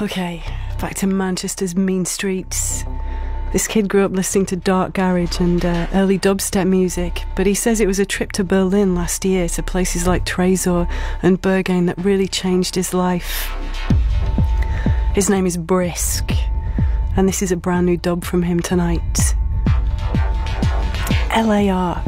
Okay, back to Manchester's mean streets. This kid grew up listening to dark garage and early dubstep music, but he says it was a trip to Berlin last year to places like Tresor and Berghain that really changed his life. His name is Bhrisc, and this is a brand new dub from him tonight. L.A. Arch.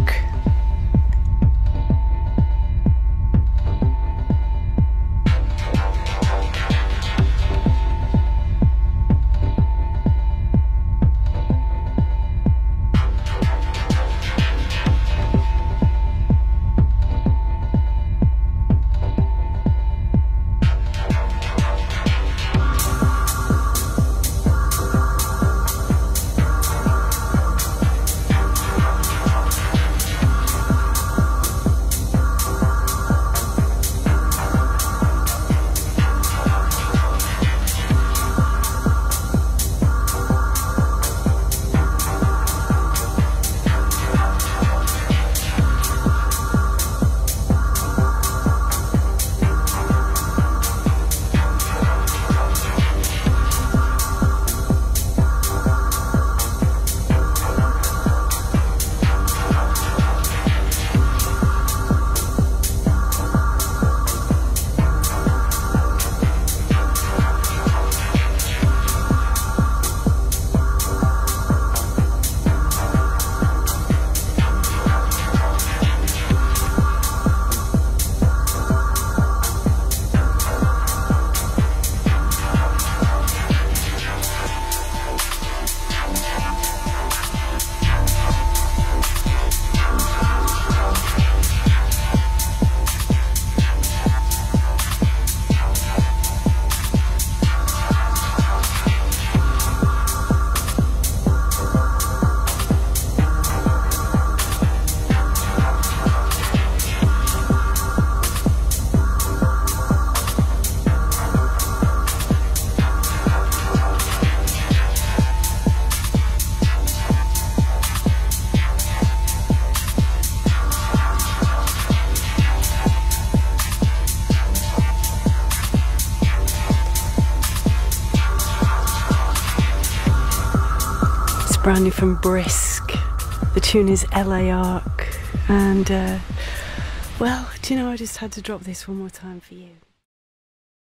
Brand new from Bhrisc. The tune is L.A. Arch, and well, do you know, I just had to drop this one more time for you.